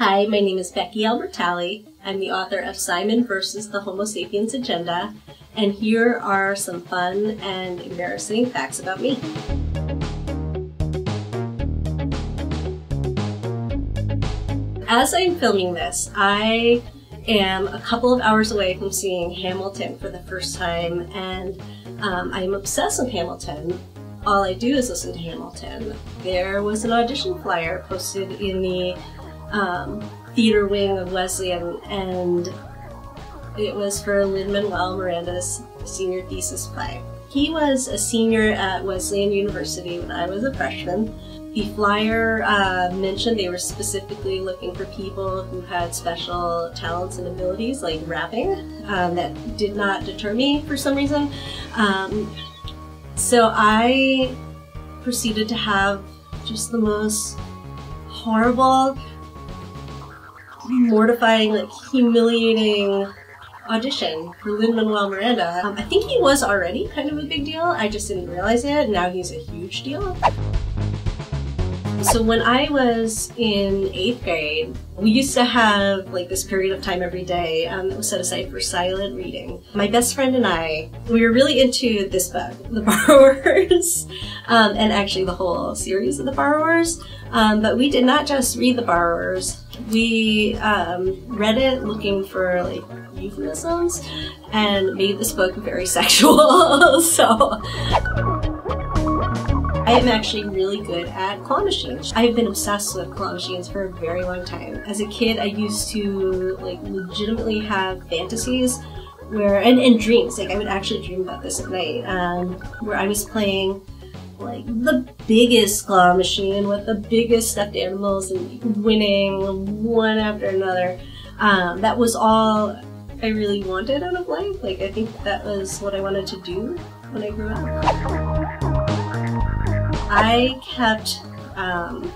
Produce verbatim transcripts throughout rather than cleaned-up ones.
Hi, my name is Becky Albertalli. I'm the author of Simon versus. The Homo Sapiens Agenda, and here are some fun and embarrassing facts about me. As I'm filming this, I am a couple of hours away from seeing Hamilton for the first time, and um, I'm obsessed with Hamilton. All I do is listen to Hamilton. There was an audition flyer posted in the Um, theater wing of Wesleyan, and it was for Lin-Manuel Miranda's senior thesis play. He was a senior at Wesleyan University when I was a freshman. The flyer uh, mentioned they were specifically looking for people who had special talents and abilities, like rapping. Um, that did not deter me for some reason. Um, so I proceeded to have just the most horrible, mortifying, like, humiliating audition for Lin-Manuel Miranda. Um, I think he was already kind of a big deal, I just didn't realize it. Now he's a huge deal. So when I was in eighth grade, we used to have like this period of time every day um, that was set aside for silent reading. My best friend and I, we were really into this book, The Borrowers, um, and actually the whole series of The Borrowers. Um, but we did not just read The Borrowers. We um, read it looking for like euphemisms and made this book very sexual. So I am actually really good at claw machines. I've been obsessed with claw machines for a very long time. As a kid, I used to like legitimately have fantasies where, and, and dreams, like I would actually dream about this at night, um, where I was playing like the biggest claw machine with the biggest stuffed animals and winning one after another. Um, that was all I really wanted out of life. Like I think that was what I wanted to do when I grew up. I kept um,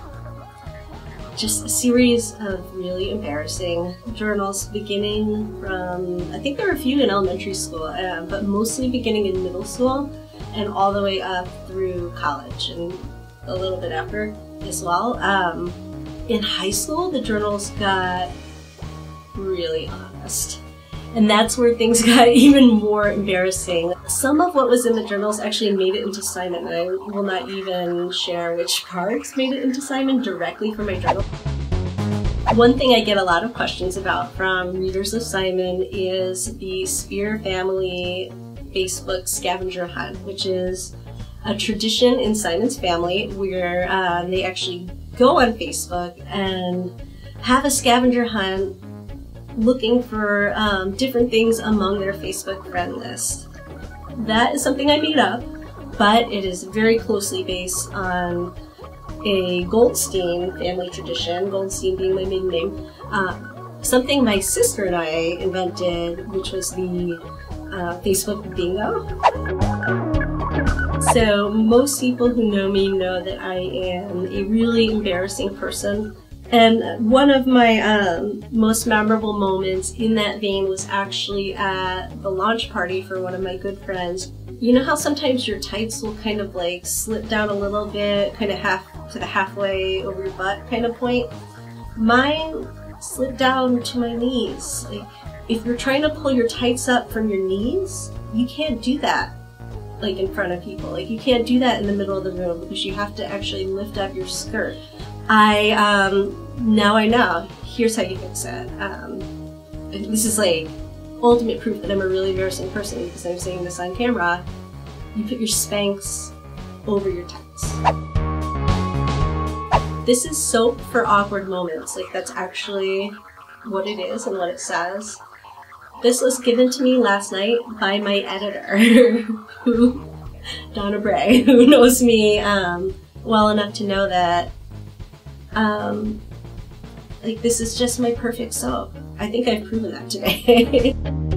just a series of really embarrassing journals, beginning from, I think there were a few in elementary school, uh, but mostly beginning in middle school and all the way up through college and a little bit after as well. Um, in high school, the journals got really honest. And that's where things got even more embarrassing. Some of what was in the journals actually made it into Simon, and I will not even share which parts made it into Simon directly from my journal. One thing I get a lot of questions about from readers of Simon is the Spear family Facebook scavenger hunt, which is a tradition in Simon's family where uh, they actually go on Facebook and have a scavenger hunt looking for um, different things among their Facebook friend list. That is something I made up, but it is very closely based on a Goldstein family tradition, Goldstein being my maiden name, uh, something my sister and I invented, which was the uh, Facebook bingo. So most people who know me know that I am a really embarrassing person. And one of my um, most memorable moments in that vein was actually at the launch party for one of my good friends. You know how sometimes your tights will kind of like slip down a little bit, kind of half to the halfway over your butt kind of point? Mine slipped down to my knees. Like, if you're trying to pull your tights up from your knees, you can't do that like in front of people. Like, you can't do that in the middle of the room because you have to actually lift up your skirt. I, um, now I know, here's how you fix it. Um, this is like ultimate proof that I'm a really embarrassing person because I'm saying this on camera. You put your Spanx over your tights. This is soap for awkward moments. Like, that's actually what it is and what it says. This was given to me last night by my editor, who, Donna Bray, who knows me um, well enough to know that Um, like, this is just my perfect soap. I think I've proven that today.